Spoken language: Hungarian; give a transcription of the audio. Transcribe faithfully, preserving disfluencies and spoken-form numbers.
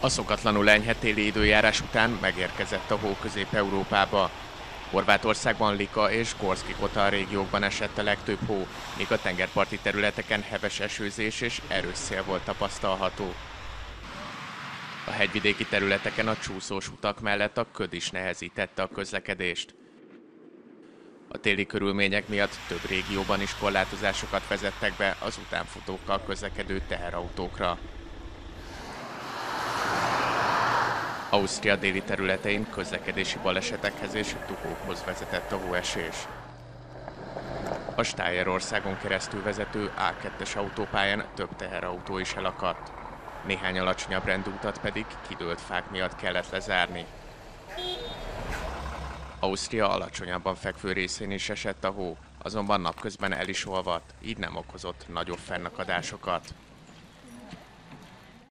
A szokatlanul enyhe téli időjárás után megérkezett a hó Közép-Európába. Horvátországban Lika és Gorszki Kota régiókban esett a legtöbb hó, míg a tengerparti területeken heves esőzés és erős szél volt tapasztalható. A hegyvidéki területeken a csúszós utak mellett a köd is nehezítette a közlekedést. A téli körülmények miatt több régióban is korlátozásokat vezettek be az utánfutókkal közlekedő teherautókra. Ausztria déli területein közlekedési balesetekhez és dugókhoz vezetett a hóesés. A Stájerországon keresztül vezető á kettes autópályán több teherautó is elakadt. Néhány alacsonyabb rendű utat pedig kidőlt fák miatt kellett lezárni. Ausztria alacsonyabban fekvő részén is esett a hó, azonban napközben el is olvadt, így nem okozott nagyobb fennakadásokat.